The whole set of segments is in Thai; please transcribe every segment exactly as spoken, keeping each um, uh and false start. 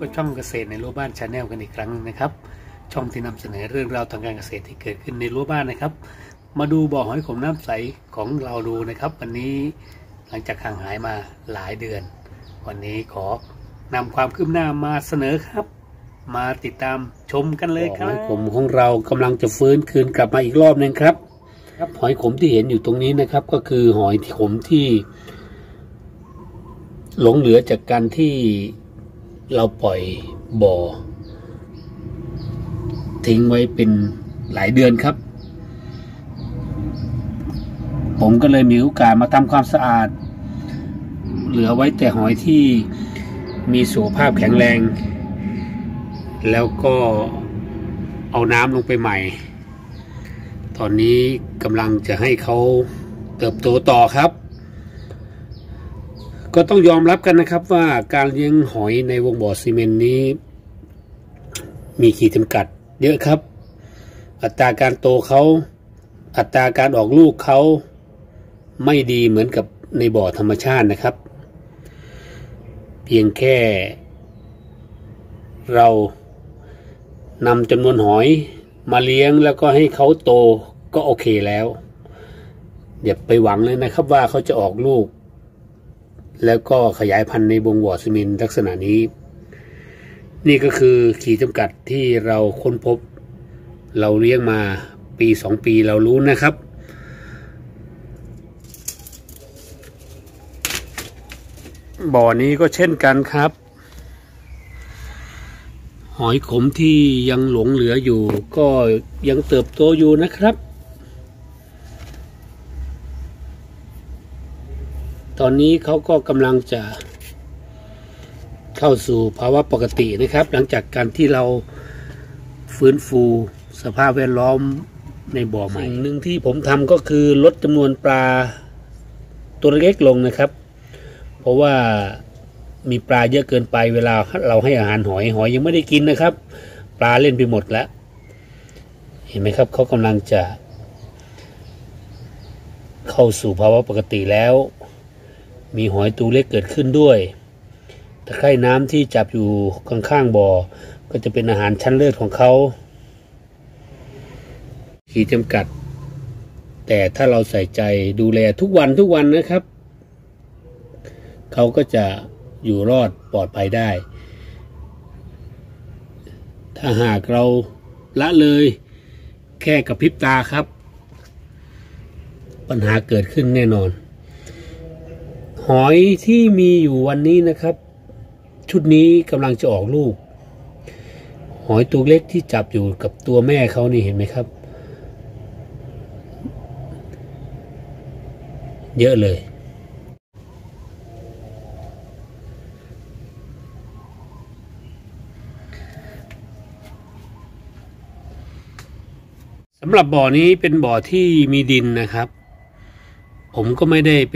กับช่องเกษตรในรั้วบ้านชาแนลกันอีกครั้งนะครับช่องที่นำเสนอเรื่องราวทางการเกษตรที่เกิดขึ้นในรั้วบ้านนะครับมาดูบ่อหอยขมน้ำใสของเราดูนะครับวันนี้หลังจากห่างหายมาหลายเดือนวันนี้ขอนำความคืบหน้ามาเสนอครับมาติดตามชมกันเลยครับหอยขมของเรากำลังจะฟื้นคืนกลับมาอีกรอบนึงครับครับหอยขมที่เห็นอยู่ตรงนี้นะครับก็คือหอยขมที่หลงเหลือจากการที่เราปล่อยบ่อทิ้งไว้เป็นหลายเดือนครับผมก็เลยมีโอกาสมาทำความสะอาดเหลือไว้แต่หอยที่มีสุขภาพแข็งแรงแล้วก็เอาน้ำลงไปใหม่ตอนนี้กำลังจะให้เขาเติบโตต่อครับก็ต้องยอมรับกันนะครับว่าการเลี้ยงหอยในวงบ่อซีเมนต์นี้มีขีดจำกัดเยอะครับอัตราการโตเขาอัตราการออกลูกเขาไม่ดีเหมือนกับในบ่อธรรมชาตินะครับเพียงแค่เรานำจำนวนหอยมาเลี้ยงแล้วก็ให้เขาโตก็โอเคแล้วอย่าไปหวังเลยนะครับว่าเขาจะออกลูกแล้วก็ขยายพันธุ์ในวงบ่อซีเมนต์ลักษณะนี้นี่ก็คือขีดจำกัดที่เราค้นพบเราเลี้ยงมาปีสองปีเรารู้นะครับบ่อนี้ก็เช่นกันครับหอยขมที่ยังหลงเหลืออยู่ก็ยังเติบโตอยู่นะครับตอนนี้เขาก็กำลังจะเข้าสู่ภาวะปกตินะครับหลังจากการที่เราฟื้นฟูสภาพแวดล้อมในบ่อใหม่สิ่งหนึ่งที่ผมทำก็คือลดจำนวนปลาตัวเล็กลงนะครับเพราะว่ามีปลาเยอะเกินไปเวลาเราให้อาหารหอยหอยยังไม่ได้กินนะครับปลาเล่นไปหมดแล้วเห็นไหมครับเขากำลังจะเข้าสู่ภาวะปกติแล้วมีหอยตัวเล็กเกิดขึ้นด้วยตะไคร่น้ำที่จับอยู่ข้างๆบ่อก็จะเป็นอาหารชั้นเลิศของเขาขีดจำกัดแต่ถ้าเราใส่ใจดูแลทุกวันทุกวันนะครับเขาก็จะอยู่รอดปลอดภัยได้ถ้าหากเราละเลยแค่กระพริบตาครับปัญหาเกิดขึ้นแน่นอนหอยที่มีอยู่วันนี้นะครับชุดนี้กำลังจะออกลูกหอยตัวเล็กที่จับอยู่กับตัวแม่เขานี่เห็นไหมครับเยอะเลยสำหรับบ่อนี้เป็นบ่อที่มีดินนะครับผมก็ไม่ได้ไป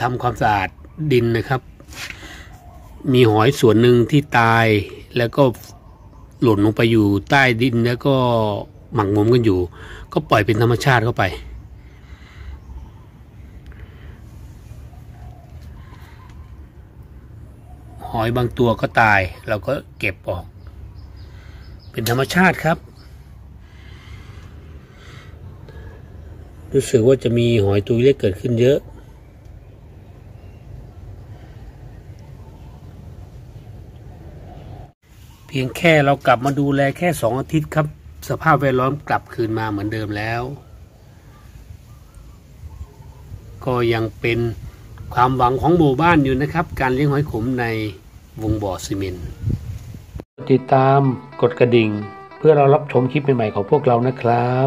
ทำความสะอาดดินนะครับมีหอยส่วนหนึ่งที่ตายแล้วก็หล่นลงไปอยู่ใต้ดินแล้วก็หมักหมมกันอยู่ก็ปล่อยเป็นธรรมชาติเข้าไปหอยบางตัวก็ตายเราก็เก็บออกเป็นธรรมชาติครับรู้สึกว่าจะมีหอยตัวเล็กเกิดขึ้นเยอะเพียงแค่เรากลับมาดูแลแค่สองอาทิตย์ครับสภาพแวดล้อมกลับคืนมาเหมือนเดิมแล้วก็ยังเป็นความหวังของหมู่บ้านอยู่นะครับการเลี้ยงหอยขมในวงบ่อซีเมนต์ติดตามกดกระดิ่งเพื่อเรารับชมคลิปใหม่ๆของพวกเรานะครับ